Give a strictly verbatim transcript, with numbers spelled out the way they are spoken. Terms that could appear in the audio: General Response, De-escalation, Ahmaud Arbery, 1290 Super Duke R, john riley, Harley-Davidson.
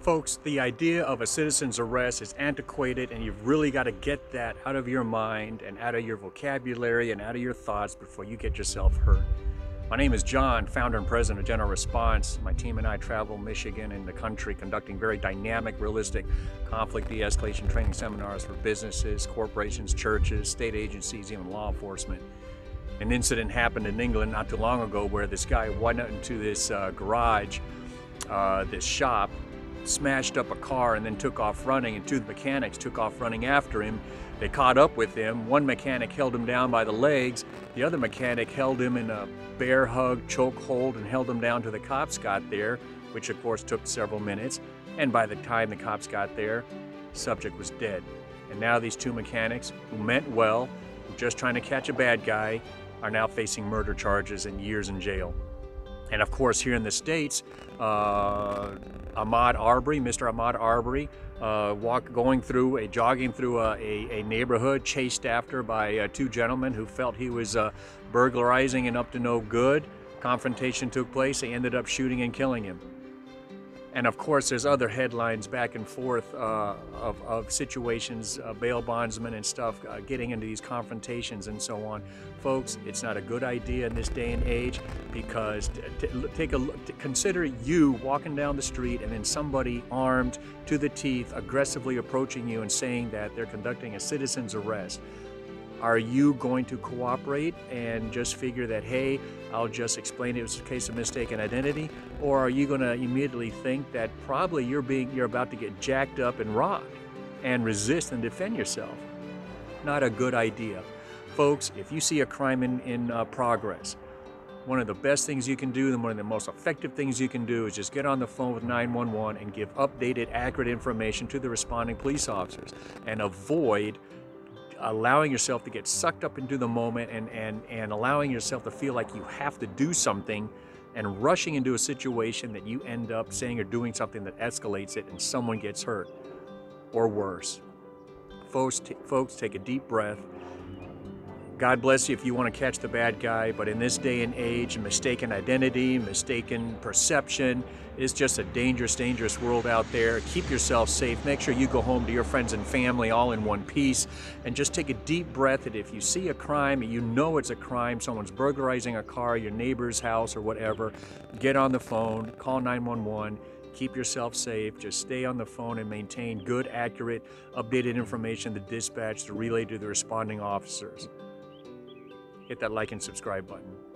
Folks, the idea of a citizen's arrest is antiquated, and you've really got to get that out of your mind and out of your vocabulary and out of your thoughts before you get yourself hurt. My name is John, founder and president of General Response. My team and I travel Michigan and the country conducting very dynamic, realistic conflict de-escalation training seminars for businesses, corporations, churches, state agencies, even law enforcement. An incident happened in England not too long ago where this guy went into this uh, garage, uh, this shop, smashed up a car and then took off running, and two mechanics took off running after him. They caught up with him. One mechanic held him down by the legs. The other mechanic held him in a bear hug, choke hold, and held him down till the cops got there, which of course took several minutes. And by the time the cops got there, the subject was dead. And now these two mechanics, who meant well, who were just trying to catch a bad guy, are now facing murder charges and years in jail. And of course, here in the States, uh, Ahmaud Arbery, Mister Ahmaud Arbery, uh, walk, going through, a, jogging through a, a, a neighborhood, chased after by uh, two gentlemen who felt he was uh, burglarizing and up to no good. Confrontation took place. They ended up shooting and killing him. And of course, there's other headlines back and forth uh, of, of situations, uh, bail bondsmen and stuff, uh, getting into these confrontations and so on. Folks, it's not a good idea in this day and age, because t t take a look, consider you walking down the street and then somebody armed to the teeth aggressively approaching you and saying that they're conducting a citizen's arrest. Are you going to cooperate and just figure that, hey, I'll just explain it was a case of mistaken identity? Or are you going to immediately think that probably you're being you're about to get jacked up and robbed, and resist and defend yourself? Not a good idea. Folks, if you see a crime in, in uh, progress, one of the best things you can do, and one of the most effective things you can do, is just get on the phone with nine one one and give updated, accurate information to the responding police officers, and avoid allowing yourself to get sucked up into the moment and, and, and allowing yourself to feel like you have to do something and rushing into a situation that you end up saying or doing something that escalates it and someone gets hurt or worse. Folks, t folks take a deep breath. God bless you if you want to catch the bad guy, but in this day and age, mistaken identity, mistaken perception, it's just a dangerous, dangerous world out there. Keep yourself safe. Make sure you go home to your friends and family all in one piece, and just take a deep breath that if you see a crime, you know it's a crime, someone's burglarizing a car, your neighbor's house or whatever, get on the phone, call nine one one. Keep yourself safe. Just stay on the phone and maintain good, accurate, updated information to dispatch, to relay to the responding officers. Hit that like and subscribe button.